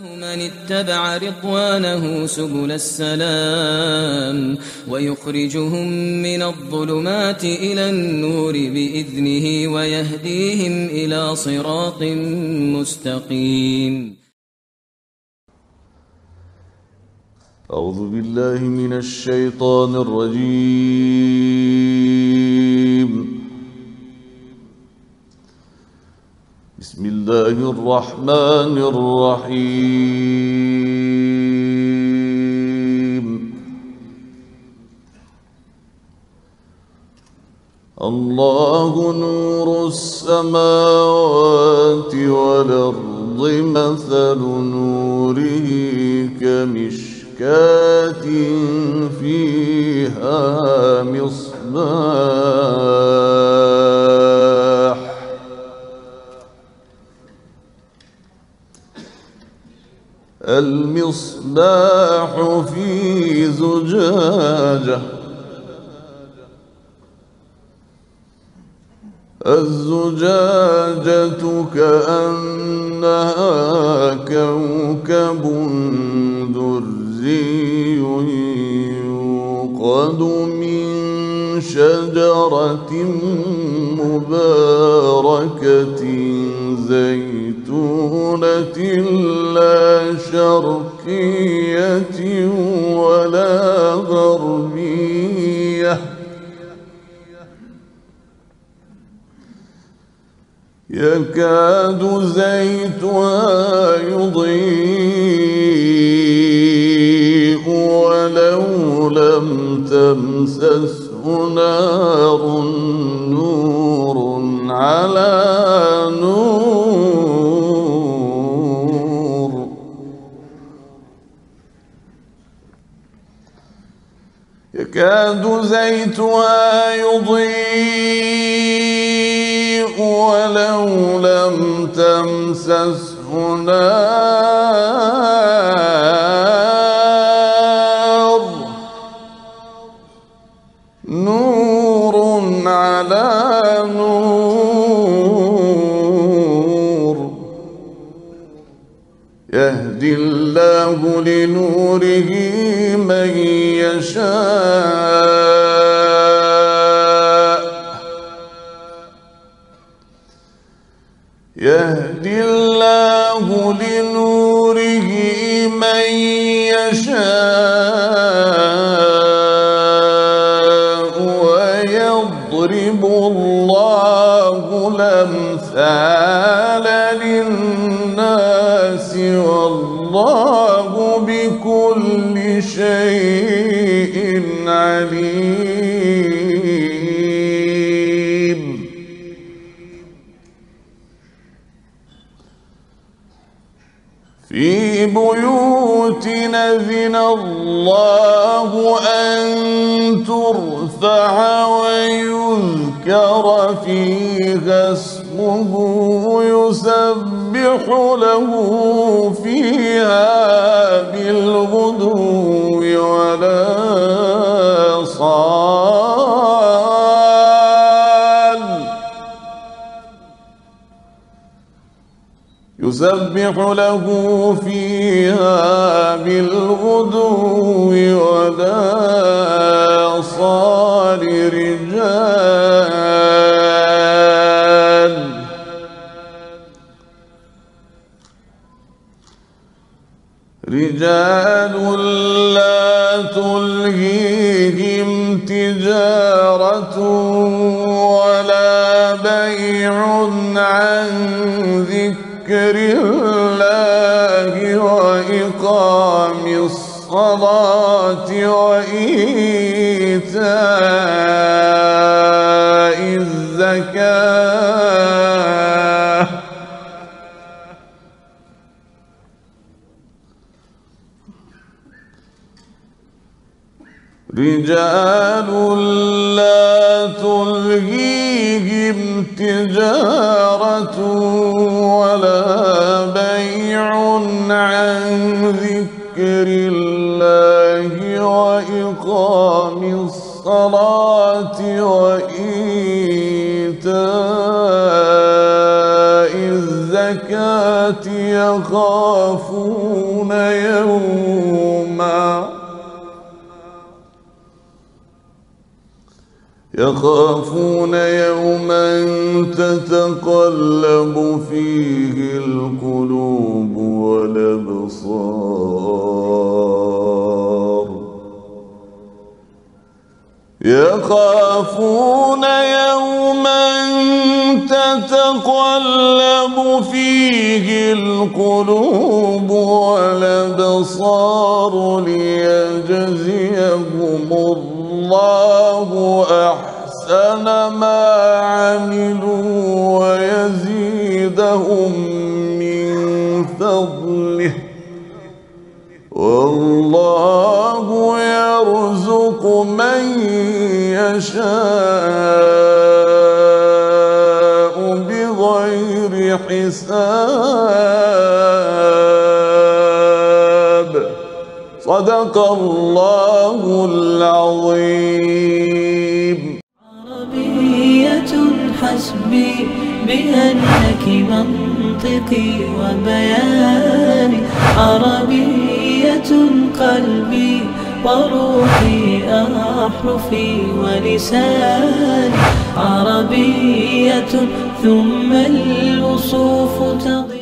من اتبع رضوانه سبل السلام ويخرجهم من الظلمات إلى النور بإذنه ويهديهم إلى صراط مستقيم. أعوذ بالله من الشيطان الرجيم. بسم الله الرحمن الرحيم. الله نور السماوات والأرض، مثل نوره كمشكاة فيها مصباح، المصباح في زجاجة، الزجاجة كأنها كوكب دري يوقد من شجرة مباركة زيتونة لا شرقية ولا غربية، يكاد زيتها يضيء ولو لم تمسسه نار، نور على نور، يكاد زيتها يضيء ولو لم تمسسه نار، نور على نور، يهدي الله لنوره من يشاء، يهدي الله لنوره من يشاء، يضرب الله الأمثال للناس والله بكل شيء عليم. في بيوت أذن الله أن ترفع ويذكر فيها اسمه يسبح له فيها بالغدو والآصال، يسبح له فيها بالغدو والآصال رجال، رجال لا تلهيهم تجارة ولا بيع عن ذكر الله وإقام الصلاة وإيتاء الزكاة، رجال لا تلهيهم تجارة ولا بيع عن ذكر الله وإقام الصلاة وإيتاء الزكاة يخافون يوما تتقلب فيه القلوب والأبصار يخافون يوما تتقلب فيه القلوب والأبصار ليجزيهم الله أحسن ما عملوا ويزيدهم من فضله والله يرزق من يشاء بغير حساب صدق الله العظيم. عربية حسبي بأنك منطقي وبياني عربية قلبي وروحي أحرفي ولساني عربية ثم الوصوف تضيء.